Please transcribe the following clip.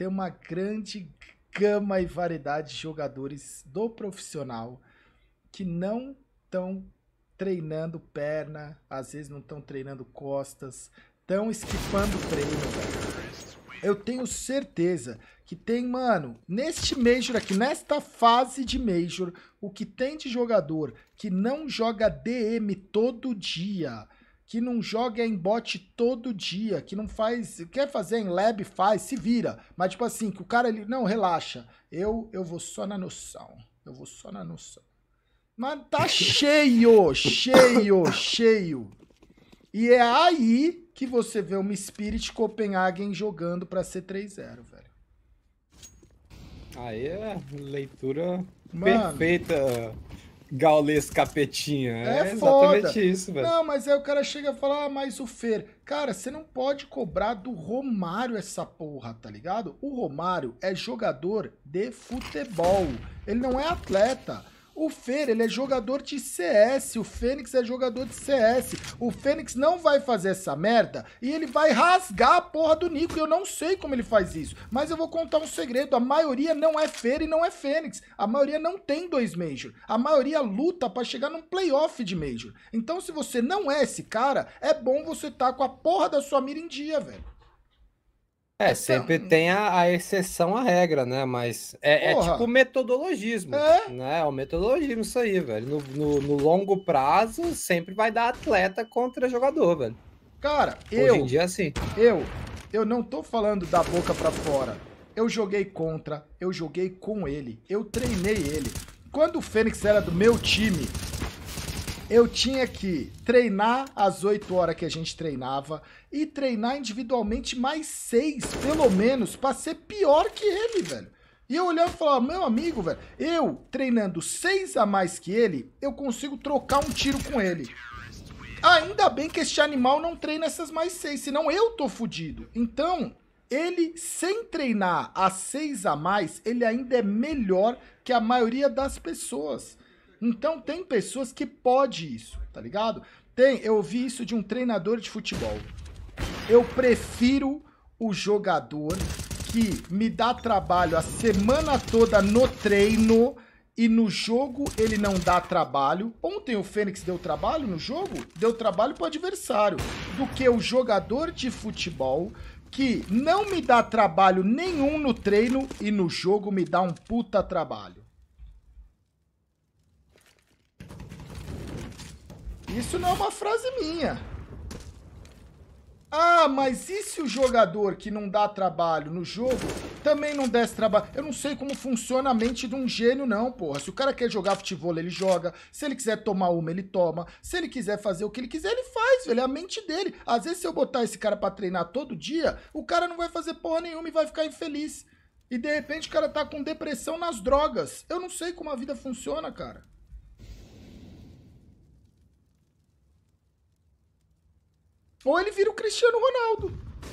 tem uma grande gama e variedade de jogadores do profissional que não estão treinando perna, às vezes não estão treinando costas, estão esquipando o treino, velho. Eu tenho certeza que tem, mano, neste Major aqui, nesta fase de Major, o que tem de jogador que não joga DM todo dia, que não joga em bot todo dia, que não faz, quer fazer em lab, faz, se vira. Mas tipo assim, que o cara, ele, não, relaxa, eu vou só na noção, eu vou só na noção. Mas tá cheio, cheio, cheio. E é aí que você vê uma Spirit Copenhagen jogando pra C3-0, velho. Aí é leitura, mano, perfeita. Gaules, Capetinha. É exatamente foda. Isso, velho. Não, mas aí o cara chega e fala, ah, mas o Fer... Cara, você não pode cobrar do Romário essa porra, tá ligado? O Romário é jogador de futebol. Ele não é atleta. O Fer, ele é jogador de CS. O Fênix é jogador de CS. O Fênix não vai fazer essa merda e ele vai rasgar a porra do Nico. Eu não sei como ele faz isso, mas eu vou contar um segredo. A maioria não é Fer e não é Fênix. A maioria não tem dois Major. A maioria luta pra chegar num playoff de Major. Então, se você não é esse cara, é bom você tá com a porra da sua mira em dia, velho. É, sempre tem a exceção à regra, né? Mas é tipo metodologismo, né? É um metodologismo isso aí, velho. No longo prazo, sempre vai dar atleta contra jogador, velho. Cara, hoje em dia, assim. Eu não tô falando da boca pra fora. Eu joguei contra, eu joguei com ele, eu treinei ele. Quando o Fênix era do meu time, eu tinha que treinar às 8 horas que a gente treinava e treinar individualmente mais 6, pelo menos, pra ser pior que ele, velho. E eu olhava e falava, meu amigo, velho, eu treinando 6 a mais que ele, eu consigo trocar um tiro com ele. Ainda bem que este animal não treina essas mais 6, senão eu tô fudido. Então, ele, sem treinar a 6 a mais, ele ainda é melhor que a maioria das pessoas. Então tem pessoas que pode isso, tá ligado? Eu ouvi isso de um treinador de futebol. Eu prefiro o jogador que me dá trabalho a semana toda no treino e no jogo ele não dá trabalho. Ontem o Fênix deu trabalho no jogo? Deu trabalho pro adversário. Do que o jogador de futebol que não me dá trabalho nenhum no treino e no jogo me dá um puta trabalho. Isso não é uma frase minha. Ah, mas e se o jogador que não dá trabalho no jogo também não desse trabalho? Eu não sei como funciona a mente de um gênio, não, porra. Se o cara quer jogar futebol, ele joga. Se ele quiser tomar uma, ele toma. Se ele quiser fazer o que ele quiser, ele faz, velho. É a mente dele. Às vezes, se eu botar esse cara pra treinar todo dia, o cara não vai fazer porra nenhuma e vai ficar infeliz. E, de repente, o cara tá com depressão nas drogas. Eu não sei como a vida funciona, cara. Ou ele vira o Cristiano Ronaldo.